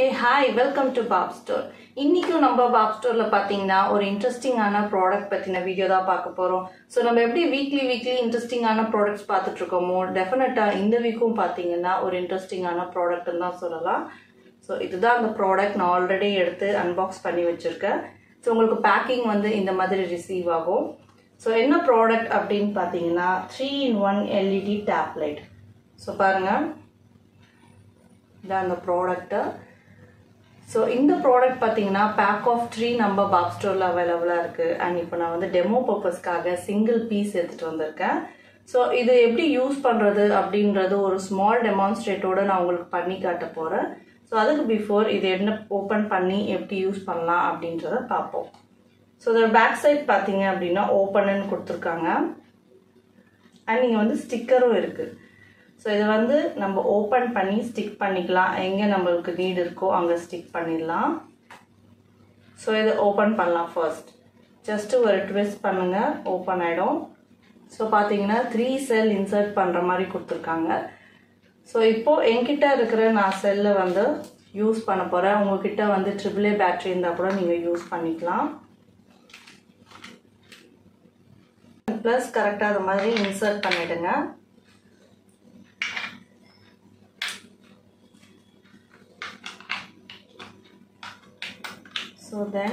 Hey, hi, welcome to Bob's store. Innikku namba Bob's store la pathina or interesting ana product pathina video da paakaporom. So namba eppadi weekly interesting ana products paathitrukomo definitely indha weekum pathina or interesting ana product nu sollalam. So idu da andha product na already eduthu unbox panni vechirukken. So ungalku packing vandu indha madiri receive agum. So enna product appdin pathina 3-in-1 LED tablet. So parunga da andha product. So in the product pathina pack of 3 number Baapstore la available ah irukku and ipo na vandu demo purpose kaga single piece eduthu vandirukken. So idu eppadi use pandrathu abindrathu oru small demonstrate oda na ungalku panni kaata poren. So adukku before idu enna open panni eppadi use pannalam abindratha paapom. So the back side pathinga abina open and kuduthirukanga and inga vandu sticker irukku. So இது வந்து நம்ம open பண்ணி stick பண்ணிக்கலாம் எங்க நமக்கு need இருக்கோ அங்க stick பண்ணிடலாம். சோ இது ஓபன் பண்ணலாம் ஃபர்ஸ்ட். ஜஸ்ட் ஒரு ட்விஸ்ட் பண்ணுங்க ஓபன் ஆயிடும். சோ பாத்தீங்கன்னா 3 செல் இன்சர்ட் பண்ற மாதிரி கொடுத்திருக்காங்க. சோ இப்போ என்கிட்ட இருக்கிற நான் செல்ல வந்து யூஸ் பண்ண போறேன். உங்க கிட்ட வந்து AAA பேட்டரி இருந்தா கூட நீங்க யூஸ் பண்ணிக்கலாம். ப்ளஸ் கரெக்ட்டா அந்த மாதிரி இன்சர்ட் பண்ணிடுங்க. So then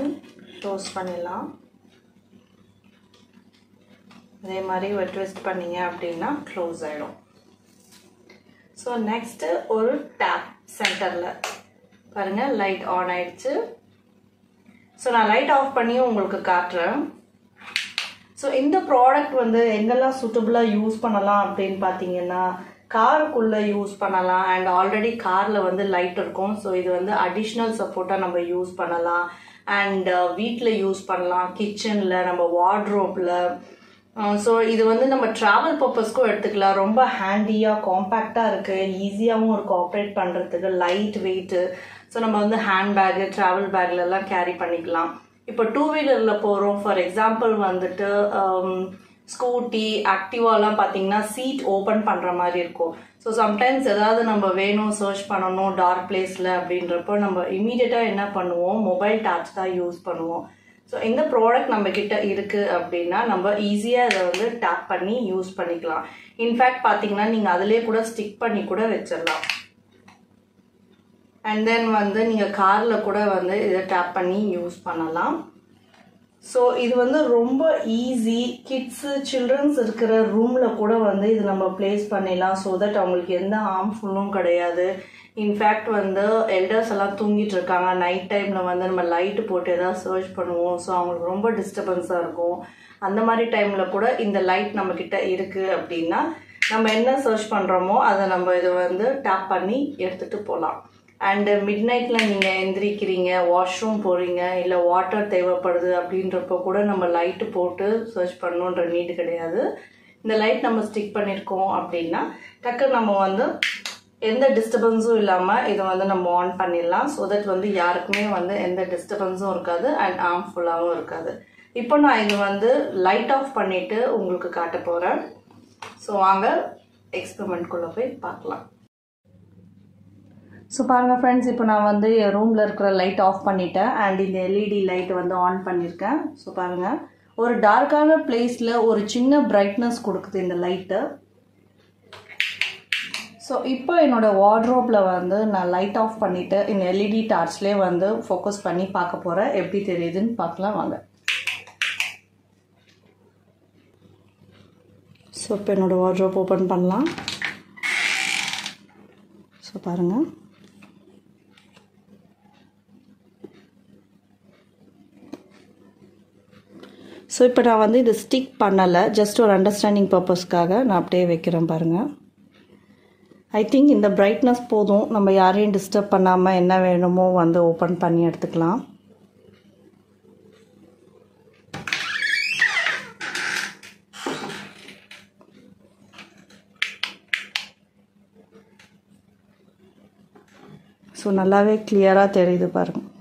close பண்ணிடலாம். அதே மாதிரி ஒரு ட்விஸ்ட் பண்ணீங்க அப்படினா க்ளோஸ் ஆயிடும். சோ நெக்ஸ்ட் ஒரு டேப் சென்டர்ல பாருங்க லைட் ஆன் ஆயிடுச்சு. சோ நான் லைட் ஆஃப் பண்ணி உங்களுக்கு காட்டுறேன். சோ இந்த ப்ராடக்ட் வந்து என்னெல்லாம் சூட்டபிளா யூஸ் பண்ணலாம் அப்படினு பாத்தீங்கன்னா காருக்குள்ள யூஸ் பண்ணலாம் and ஆல்ரெடி கார்ல வந்து லைட் இருக்கும். சோ இது வந்து அடிஷனல் சப்போர்ட்டா நம்ம யூஸ் பண்ணலாம் and வீட்ல யூஸ் பண்ணலாம், கிச்சன்ல, நம்ம வார்ட்ரோப்ல. சோ இது வந்து நம்ம டிராவல் பர்பஸ்க்கு எடுத்துக்கலாம். ரொம்ப ஹேண்டியா காம்பாக்ட்டா இருக்கு, ஈஸியாவும் இருக்கு ஆபரேட் பண்றதுக்கு, லைட் weight. சோ நம்ம வந்து ஹேண்ட் பேக், டிராவல் பேக்ல எல்லாம் கேரி பண்ணிக்கலாம். இப்போ 2-wheelerல போறோம் ஃபார் எக்ஸாம்பிள் வந்துட்டு ஸ்கூட்டி ஆக்டிவாலாம் பாத்தீங்கன்னா சீட் ஓபன் பண்ற மாதிரி இருக்கும். சோ சம்டைம்ஸ் ஏதாவது நம்ம வேணும் சர்ச் பண்ணணும் டார்க் பிளேஸ்ல அப்படின்றப்போ நம்ம இமீடியட்டா என்ன பண்ணுவோம், மொபைல் டாப்ஸ் தான் யூஸ் பண்ணுவோம். சோ இந்த ப்ராடக்ட் நம்ம கிட்ட இருக்கு அப்படின்னா நம்ம ஈஸியா இதை வந்து டேப் பண்ணி யூஸ் பண்ணிக்கலாம். இன்ஃபேக்ட் பாத்தீங்கன்னா நீங்க அதிலே கூட ஸ்டிக் பண்ணி கூட வச்சிடலாம். அண்ட் தென் வந்து நீங்க கார்ல கூட வந்து இதை டேப் பண்ணி யூஸ் பண்ணலாம். சோ இது வந்து ரொம்ப ஈஸி, கிட்ஸ் சில்ட்ரன்ஸ் இருக்கிற ரூம்ல கூட வந்து இது நம்ம பிளேஸ் பண்ணிடலாம். ஸோ தட் அவங்களுக்கு எந்த ஹார்ம்ஃபுல்லும் கிடையாது. இன்ஃபேக்ட் வந்து எல்டர்ஸ் எல்லாம் தூங்கிட்டு இருக்காங்க, நைட் டைம்ல வந்து நம்ம லைட் போட்டு ஏதாவது சர்ச் பண்ணுவோம். ஸோ அவங்களுக்கு ரொம்ப டிஸ்டர்பன்ஸா இருக்கும். அந்த மாதிரி டைம்ல கூட இந்த லைட் நம்ம கிட்ட இருக்கு அப்படின்னா நம்ம என்ன சர்ச் பண்றோமோ அதை நம்ம இது வந்து டேப் பண்ணி எடுத்துட்டு போகலாம். அண்ட் மிட் நைட்ல நீங்க எந்திரிக்கிறீங்க, வாஷ்ரூம் போறீங்க, இல்ல வாட்டர் தேவைப்படுது அப்படின்றப்ப கூட நம்ம லைட் போட்டு சர்ச் பண்ணணுன்ற நீடு கிடையாது. இந்த லைட் நம்ம ஸ்டிக் பண்ணிருக்கோம் அப்படின்னா டக்கு நம்ம வந்து எந்த டிஸ்டர்பன்ஸும் இல்லாம இதை வந்து நம்ம ஆன் பண்ணிடலாம். ஸோ தட் வந்து யாருக்குமே வந்து எந்த டிஸ்டர்பன்ஸும் இருக்காது அண்ட் ஹார்ம்ஃபுல்லாகவும் இருக்காது. இப்போ நான் இது வந்து லைட் ஆஃப் பண்ணிட்டு உங்களுக்கு காட்ட போறேன். ஸோ வாங்க எக்ஸ்பெரிமெண்ட் குள்ள போய் பார்க்கலாம். ஸோ பாருங்கள் ஃப்ரெண்ட்ஸ், இப்போ நான் வந்து என் ரூமில் இருக்கிற லைட் ஆஃப் பண்ணிட்டேன் அண்ட் இந்த எல்இடி லைட் வந்து ஆன் பண்ணியிருக்கேன். ஸோ பாருங்கள், ஒரு டார்க்கான பிளேஸில் ஒரு சின்ன பிரைட்னஸ் கொடுக்குது இந்த லைட்டு. ஸோ இப்போ என்னோடய வார்ட்ரோப்பில் வந்து நான் லைட் ஆஃப் பண்ணிவிட்டு இந்த எல்இடி டார்ச்லேயே வந்து ஃபோக்கஸ் பண்ணி பார்க்க போகிறேன். எப்படி தெரியுதுன்னு பார்க்கலாம் வாங்க. ஸோ இப்போ என்னோடய வார்ட்ரோப் ஓப்பன் பண்ணலாம். ஸோ பாருங்கள், ஸோ இப்போ நான் வந்து இது ஸ்டிக் பண்ணலை, ஜஸ்ட் ஒரு அண்டர்ஸ்டாண்டிங் பர்பஸ்க்காக நான் அப்படியே வைக்கிறேன். பாருங்கள், ஐ திங்க் இந்த பிரைட்னஸ் போதும். நம்ம யாரையும் டிஸ்டர்ப் பண்ணாமல் என்ன வேணுமோ வந்து ஓப்பன் பண்ணி எடுத்துக்கலாம். ஸோ நல்லாவே கிளியராக தெரியுது பாருங்கள்.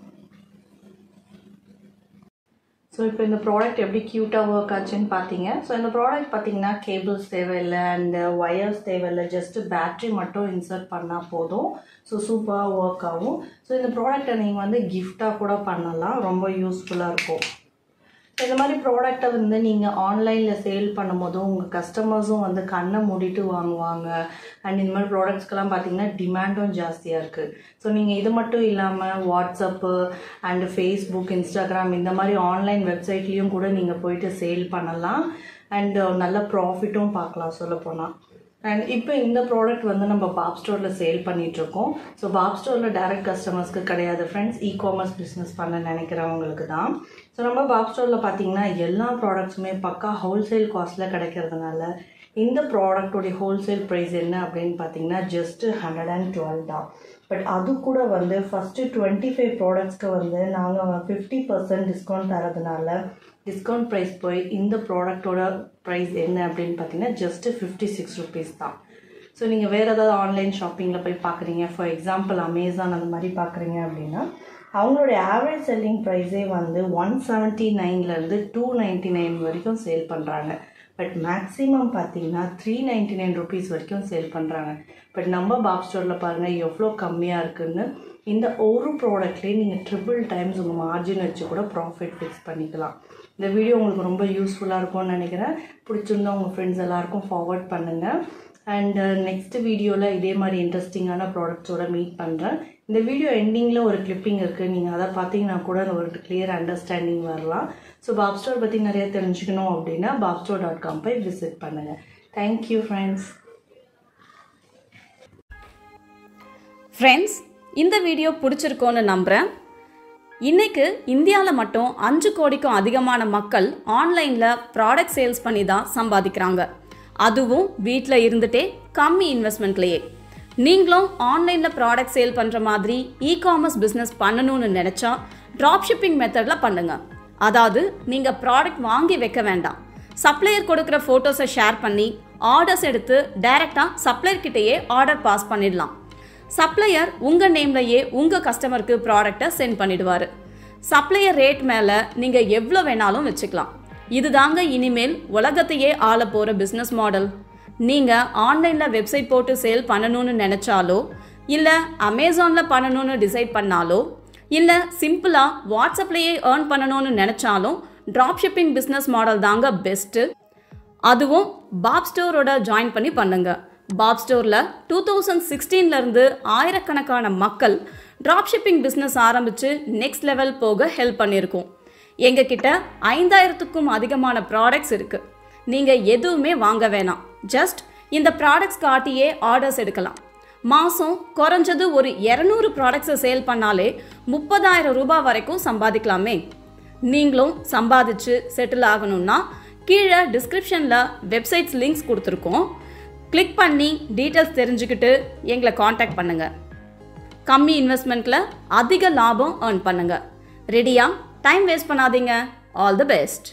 So So if in the product every cute work achen paathinga. So in the product paathinga cables thevilla and wires thevilla, just battery matto insert panna podum. So super work agum. So in the product neenga vandu gift ah kuda pannalam, romba useful ah irukum. So indha mari product ah vandu neenga online la sale pannumbodhu unga customers um vandu kanna mooditu vaanguvaanga, and indha mari products kala paathinga demand um jastiya irukku. So neenga idu mattum illama WhatsApp and Facebook, Instagram indha mari online website liyum kuda neenga poitu sale pannalam, and nalla profit um paakalam solla pona. And இப்போ இந்த product வந்து நம்ம pop ஸ்டோர்ல sale பண்ணிட்டு இருக்கோம். So pop ஸ்டோர்ல direct கஸ்டமர்ஸ்க்கு கிடையாது फ्रेंड्स, e-commerce business பண்ண நினைக்கிறவங்களுக்கு தான். சோ நம்ம பாப் ஸ்டோர்ல பாத்தீங்கன்னா எல்லா ப்ராடக்ட்ஸுமே பக்கா ஹோல்சேல் காஸ்ட்ல கிடைக்கிறதுனால இந்த ப்ராடக்ட்டோட ஹோல்சேல் பிரைஸ் என்ன அப்படினு பாத்தீங்கன்னா just 112 தான். பட் அது கூட வந்து ஃபர்ஸ்ட் 25 ப்ராடக்ட்ஸ்க்கு வந்து நாங்க 50% டிஸ்கவுண்ட் தரதுனால discount price போய் இந்த product ஓட price என்ன அப்படினு பாத்தீங்கன்னா just 56 rupees தான். சோ நீங்க வேற ஏதாவது ஆன்லைன் ஷாப்பிங்ல போய் பாக்குறீங்க, for example Amazon அந்த மாதிரி பாக்குறீங்க அப்படினா அவங்களோட average selling price வந்து 179 ல இருந்து 299 வரைக்கும் சேல் பண்றாங்க. பட் maximum பாத்தீங்கன்னா 399 rupees வரைக்கும் சேல் பண்றாங்க. பட் நம்ம பாப் ஸ்டோர்ல பாருங்க எவ்வளவு கம்மியா இருக்குன்னு. இந்த ஒரு ப்ராடக்ட்ல நீங்க ட்ரிபிள் டைம்ஸ் உங்க மார்ஜின் வச்சு கூட ப்ராஃபிட் ஃபிக்ஸ் பண்ணிக்கலாம். இந்த வீடியோ உங்களுக்கு ரொம்ப யூஸ்ஃபுல்லா இருக்கும்னு நினைக்கிறேன். பிடிச்சிருந்தா உங்க फ्रेंड्स எல்லாருக்கும் ஃபார்வர்ட் பண்ணுங்க. And next வீடியோல இதே மாதிரி இன்ட்ரஸ்டிங்கான ப்ராடக்ட்ஸோட மீட் பண்றேன். இந்த வீடியோ எண்டிங்ல ஒரு கிளிப்பிங் இருக்கு, நீங்க அத பாத்தீங்கன்னா கூட உங்களுக்கு clear understanding வரலாம். சோ Baapstore பத்தி நிறைய தெரிஞ்சுக்கணும் அப்படினா baapstore.com பை விசிட் பண்ணுங்க. Thank you friends. Friends, இந்த வீடியோ பிடிச்சிருக்கும்னு நம்புறேன். இன்னைக்கு இந்தியால மட்டும் 5 கோடிக்கும் அதிகமான மக்கள் ஆன்லைன்ல ப்ராடக்ட் சேல்ஸ் பண்ணி தான் சம்பாதிக்கறாங்க. அதுவும் வீட்ல இருந்துட்டே கம்மி இன்வெஸ்ட்மென்ட்லயே. நீங்களும் ஆன்லைன்ல ப்ராடக்ட் சேல் பண்ற மாதிரி e-commerce பிசினஸ் பண்ணணும்னு நினைச்சா டிராப் ஷிப்பிங் மெத்தட்ல பண்ணுங்க. அதாவது நீங்க ப்ராடக்ட் வாங்கி வைக்க வேண்டாம், சப்ளையர் கொடுக்கிற போட்டோஸை ஷேர் பண்ணி ஆர்டர்ஸ் எடுத்து டைரக்டா சப்ளையர் கிட்டயே ஆர்டர் பாஸ் பண்ணிடலாம். சப்ளையர் உங்க நேம்லயே உங்க கஸ்டமருக்கு ப்ராடக்ட்டை சென்ட் பண்ணிடுவாரு. சப்ளையர் ரேட் மேல நீங்க எவ்வளோ வேணாலும் வச்சுக்கலாம். இதுதாங்க இனிமேல் உலகத்தையே ஆள போற பிசினஸ் மாடல். நீங்க ஆன்லைன்ல வெப்சைட் போட்டு சேல் பண்ணணும்னு நினைச்சாலோ இல்ல அமேசான்ல பண்ணணும்னு டிசைட் பண்ணாலோ இல்ல சிம்பிளா வாட்ஸ்அப்லயே ஏர்ன் பண்ணணும்னு நினைச்சாலும் டிராப் ஷிப்பிங் பிசினஸ் மாடல் தாங்க பெஸ்ட். அதுவும் பாப் ஸ்டோரோட ஜாயின் பண்ணி பண்ணுங்க. பாப் ஸ்டோர்ல 2016ல இருந்து ஆயிரக்கணக்கான மக்கள் டிராப் ஷிப்பிங் பிசினஸ் ஆரம்பிச்சு நெக்ஸ்ட் லெவல் போக ஹெல்ப் பண்ணியிருக்கோம். எங்ககிட்ட 5000க்கும் அதிகமான ப்ராடக்ட்ஸ் இருக்கு. நீங்க எதுவுமே வாங்க வேணாம், ஜஸ்ட் இந்த ப்ராடக்ட்ஸ் காட்டியே ஆர்டர்ஸ் எடுக்கலாம். மாசம் குறைஞ்சது ஒரு 200 ப்ராடக்ட்ஸை சேல் பண்ணாலே 30000 ரூபாய் வரைக்கும் சம்பாதிக்கலாமே. நீங்களும் சம்பாதிச்சு செட்டில் ஆகணும்னா கீழே டிஸ்கிரிப்ஷன்ல வெப்சைட்ஸ் லிங்க்ஸ் கொடுத்துருக்கோம். கிளிக் பண்ணி டீட்டெயில்ஸ் தெரிஞ்சுக்கிட்டு எங்களை காண்டாக்ட் பண்ணுங்க. கம்மி இன்வெஸ்ட்மெண்ட்ல அதிக லாபம் ஏர்ன் பண்ணுங்க. ரெடியா? டைம் வேஸ்ட் பண்ணாதீங்க. All the best.